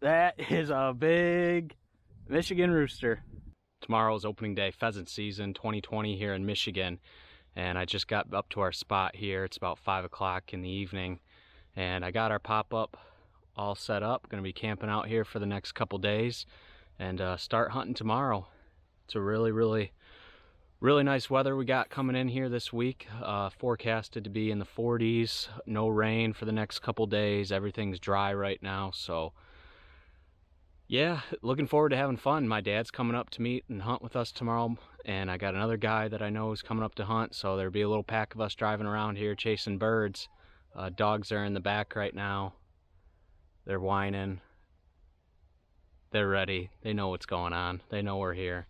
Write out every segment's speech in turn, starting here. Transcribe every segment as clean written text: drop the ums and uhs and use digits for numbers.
That is a big Michigan rooster. Tomorrow's opening day, pheasant season 2020 here in Michigan. And I just got up to our spot here. It's about 5 o'clock in the evening. And I got our pop-up all set up. Gonna be camping out here for the next couple days and start hunting tomorrow. It's a really nice weather we got coming in here this week. Forecasted to be in the 40s. No rain for the next couple days. Everything's dry right now, so yeah, looking forward to having fun. My dad's coming up to meet and hunt with us tomorrow, and I got another guy that I know is coming up to hunt, so there'll be a little pack of us driving around here chasing birds. Dogs are in the back right now. They're whining. They're ready. They know what's going on. They know we're here.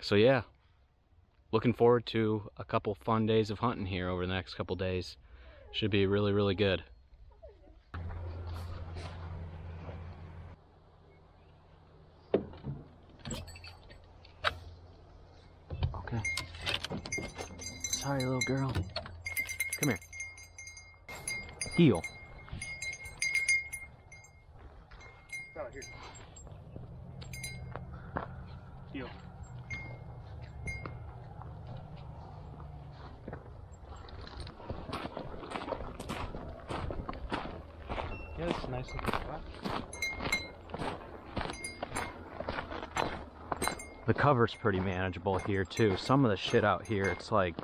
So yeah. Looking forward to a couple fun days of hunting here over the next couple days. Should be really good. Okay. Sorry, little girl. Come here. Heel. Out here. Heel. Yeah, it's a nice looking spot. The cover's pretty manageable here too. Some of the shit out here, it's like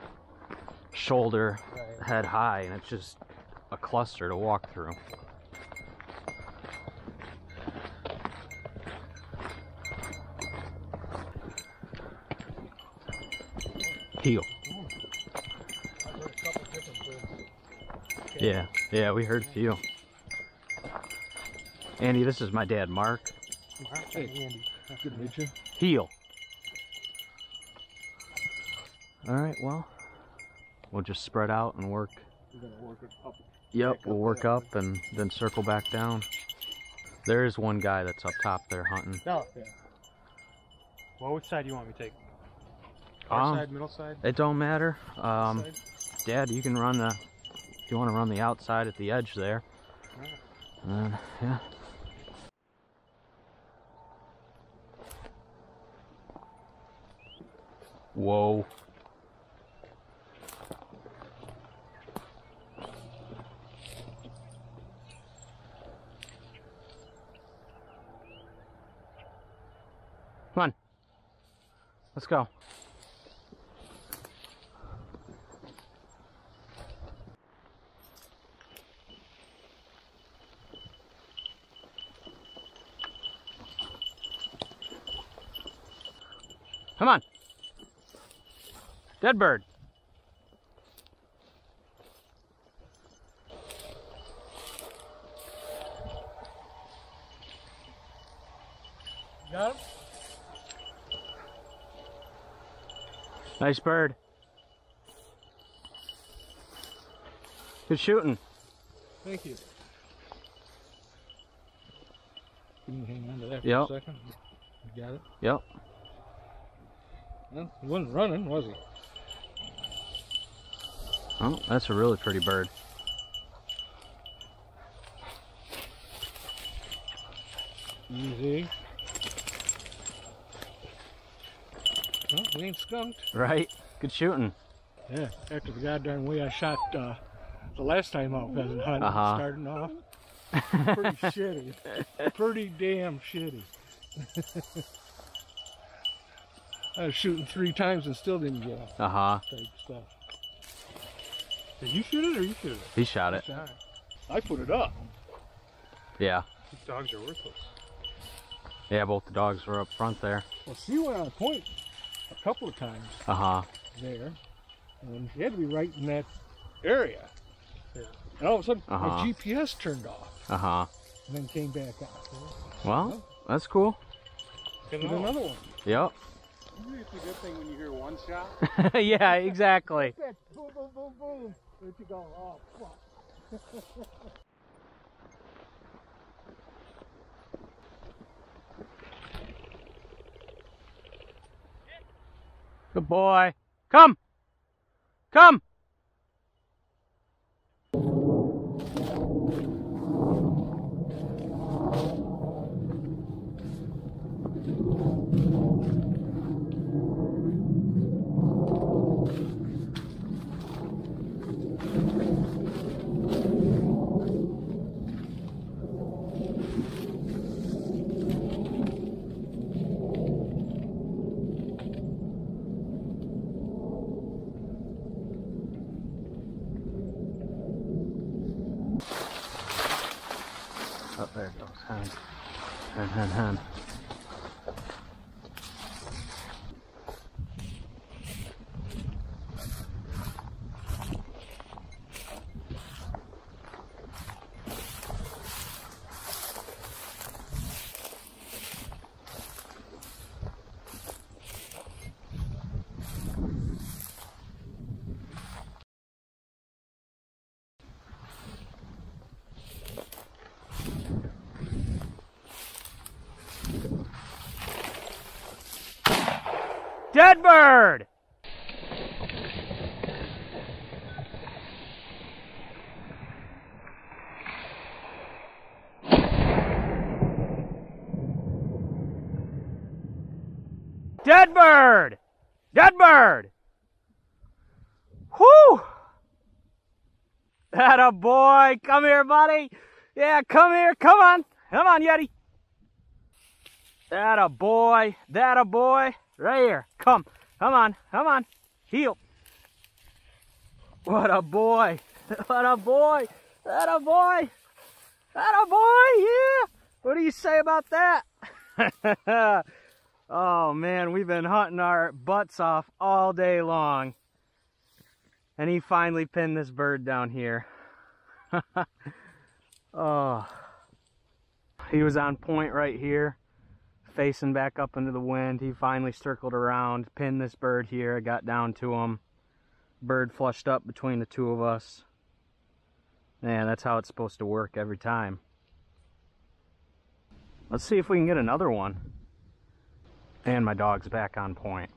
shoulder, right, head high, and it's just a cluster to walk through. Heel. Oh. I've heard a couple different birds. Okay. Yeah, we heard a few. Andy, this is my dad, Mark. Mark, hey, Andy. Good to meet you. Heel. All right, well, we'll just spread out and work. We're gonna work up. Yep, we'll work up and then circle back down. There is one guy that's up top there hunting. No. Yeah. Well, which side do you want me to take? Far side, middle side? It don't matter. Dad, you can run the. If you want to run the outside at the edge there. All right. And then, yeah. Whoa. Come on. Let's go. Come on. Dead bird. Got him? Nice bird. Good shooting. Thank you. Can you hang on to that for a second? You got it? Yep. Well, he wasn't running, was he? Oh, that's a really pretty bird. Easy. Well, we ain't skunked. Right. Good shooting. Yeah, after the goddamn way I shot the last time out pheasant hunting, starting off. Pretty shitty. Pretty damn shitty. I was shooting 3 times and still didn't get it. Did you shoot it or you shoot it? He shot it. I put it up. Yeah. These dogs are worthless. Yeah, both the dogs were up front there. Well, she went on point a couple of times. There. And she had to be right in that area. And all of a sudden, my GPS turned off. And then came back out. Well, that's cool. Get another one. Yep. It's a good thing when you hear one shot. Yeah, exactly. Boom, boom, boom, boom. Where'd you go? Oh, fuck. Good boy. Come. Come. hand. Dead bird! Dead bird! Dead bird! Whoo! Atta boy! Come here, buddy! Yeah, come here! Come on! Come on, Yeti! Atta boy! Atta boy! Right here. Come. Come on. Come on. Heel. What a boy. What a boy. That a boy. That a boy. Yeah. What do you say about that? Oh, man. We've been hunting our butts off all day long. And he finally pinned this bird down here. Oh. He was on point right here. Facing back up into the wind, he finally circled around, pinned this bird here. I got down to him. Bird flushed up between the two of us. Man, that's how it's supposed to work every time. Let's see if we can get another one. And my dog's back on point.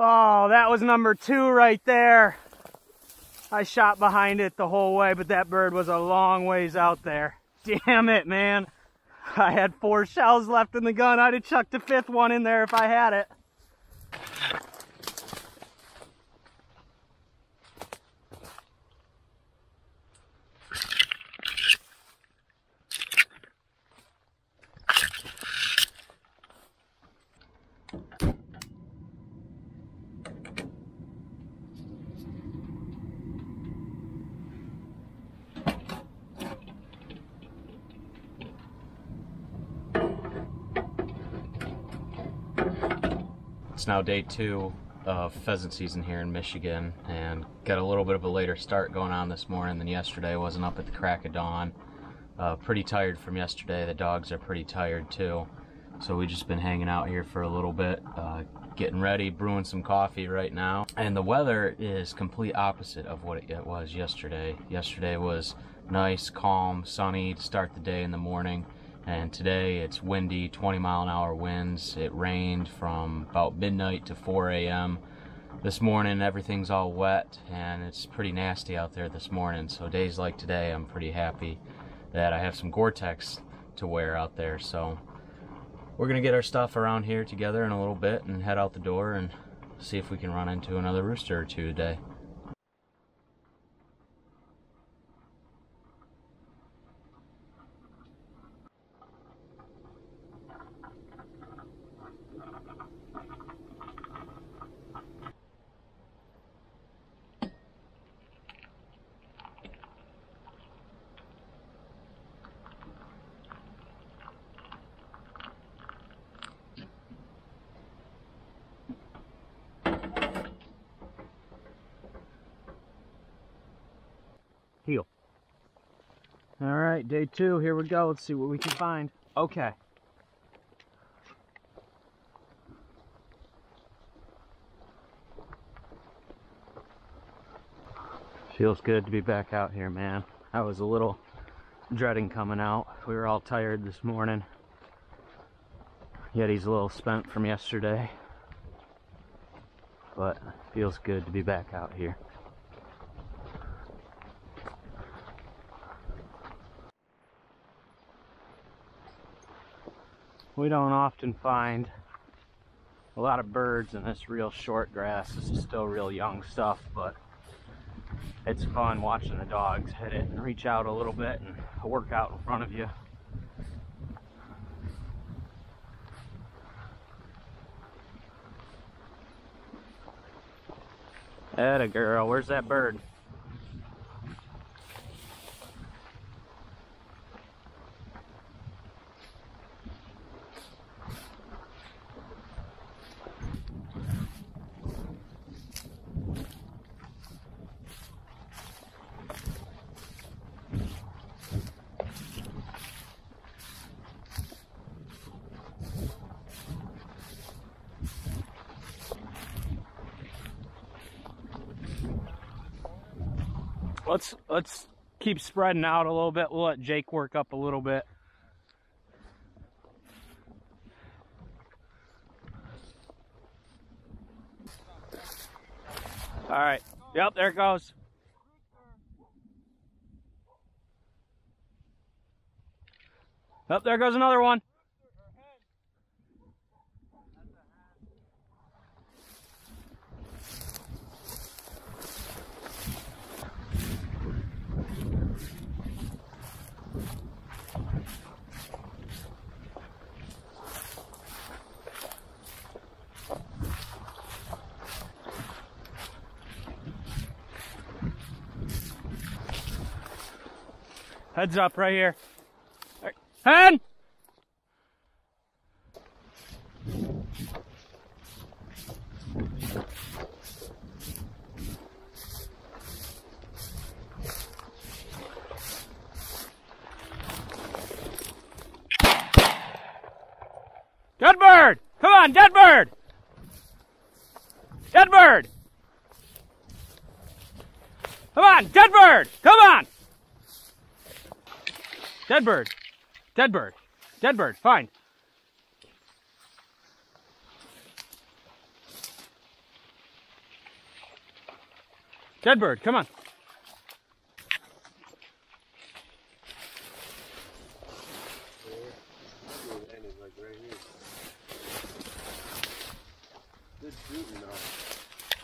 Oh, that was number two right there. I shot behind it the whole way, but that bird was a long ways out there. Damn it, man. I had 4 shells left in the gun. I'd have chucked the 5th one in there if I had it. It's now day 2 of pheasant season here in Michigan, and got a little bit of a later start going on this morning than yesterday. Wasn't up at the crack of dawn. Pretty tired from yesterday. The dogs are pretty tired too. So we've just been hanging out here for a little bit, getting ready, brewing some coffee right now. And the weather is complete opposite of what it was yesterday. Yesterday was nice, calm, sunny to start the day in the morning. And today it's windy, 20-mile-an-hour winds. It rained from about midnight to 4 a.m. This morning everything's all wet and it's pretty nasty out there this morning. So days like today, I'm pretty happy that I have some Gore-Tex to wear out there. So we're gonna get our stuff around here together in a little bit and head out the door and see if we can run into another rooster or 2 today. Heel. All right, day 2, here we go. Let's see what we can find. Okay. Feels good to be back out here, man. I was a little dreading coming out. We were all tired this morning. Yeti's a little spent from yesterday. But feels good to be back out here. We don't often find a lot of birds in this real short grass. This is still real young stuff, but it's fun watching the dogs hit it and reach out a little bit and work out in front of you. Atta girl, where's that bird? Let's keep spreading out a little bit. We'll let Jake work up a little bit. All right. Yep, there it goes. Yep, there goes another one. Heads up right here. Hen! Dead bird! Come on, dead bird! Dead bird! Come on, dead bird! Come on! Dead bird, dead bird, dead bird, fine. Dead bird, come on.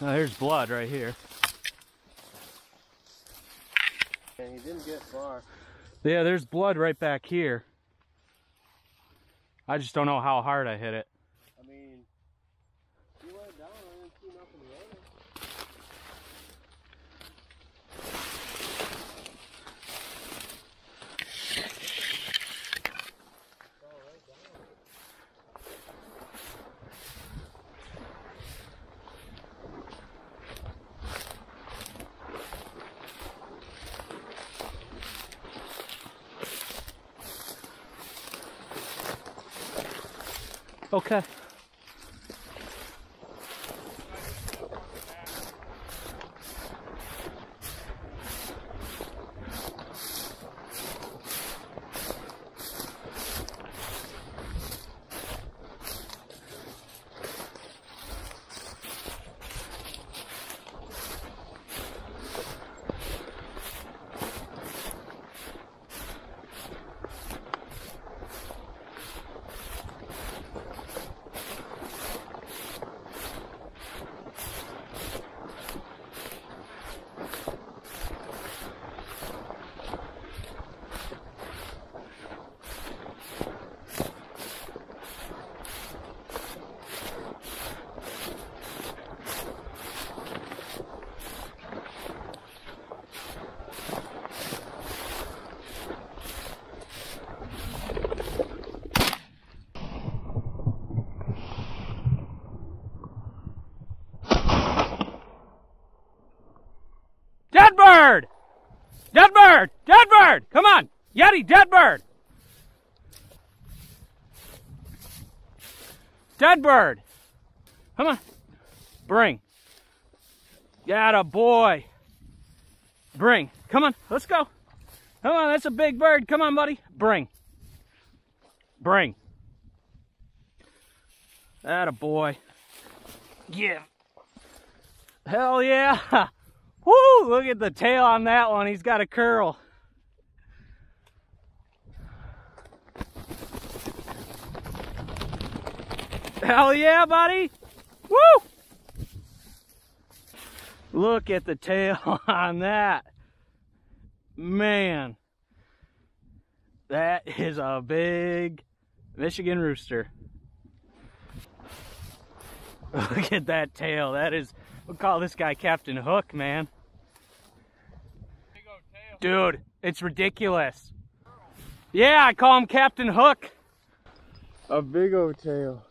Oh, here's blood right here. And he didn't get far. Yeah, there's blood right back here. I just don't know how hard I hit it. I mean, you went down, I didn't see nothing Okay. Dead bird! Dead bird! Come on! Yeti, dead bird! Dead bird! Come on. Bring. Atta boy. Bring. Come on. Let's go. Come on. That's a big bird. Come on, buddy. Bring. Bring. Atta boy. Yeah. Hell yeah! Woo! Look at the tail on that one. He's got a curl. Hell yeah, buddy! Woo! Look at the tail on that. Man, that is a big Michigan rooster. Look at that tail. That is, we'll call this guy Captain Hook, man. Dude, it's ridiculous. Yeah, I call him Captain Hook. A big old tail.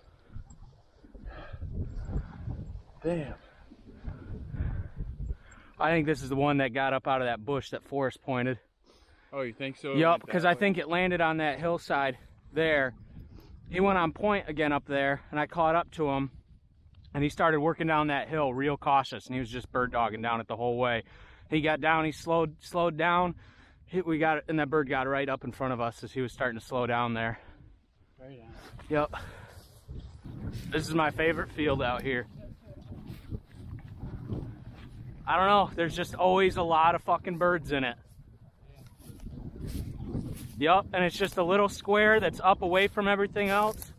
Damn. I think this is the one that got up out of that bush that Forrest pointed. Oh, you think so? Yup, because I think it landed on that hillside there. He went on point again up there, and I caught up to him. And he started working down that hill real cautious, and he was just bird dogging down it the whole way. He got down, he slowed down. We got it, and that bird got right up in front of us as he was starting to slow down there. Right on. Yep. This is my favorite field out here. I don't know. There's just always a lot of fucking birds in it. Yep, and it's just a little square that's up away from everything else.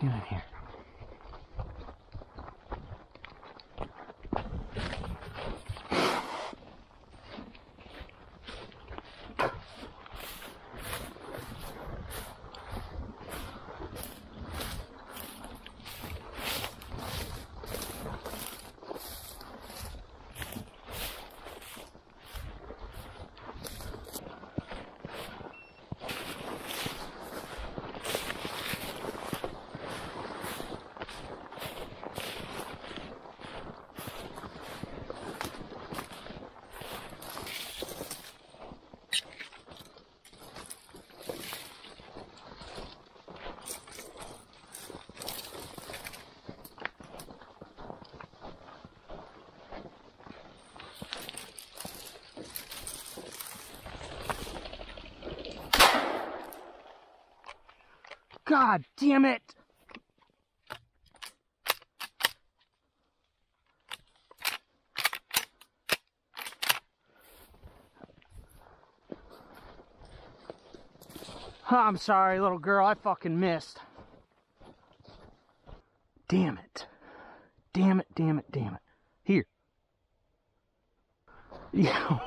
Get in here. God damn it! Oh, I'm sorry, little girl. I fucking missed. Damn it. Damn it, damn it, damn it. Here. Yeah.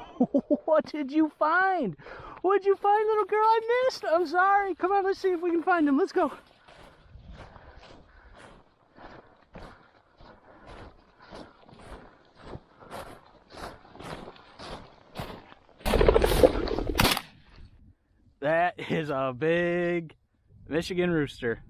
What did you find? What'd you find, little girl? I missed. I'm sorry. Come on, let's see if we can find him. Let's go. That is a big Michigan rooster.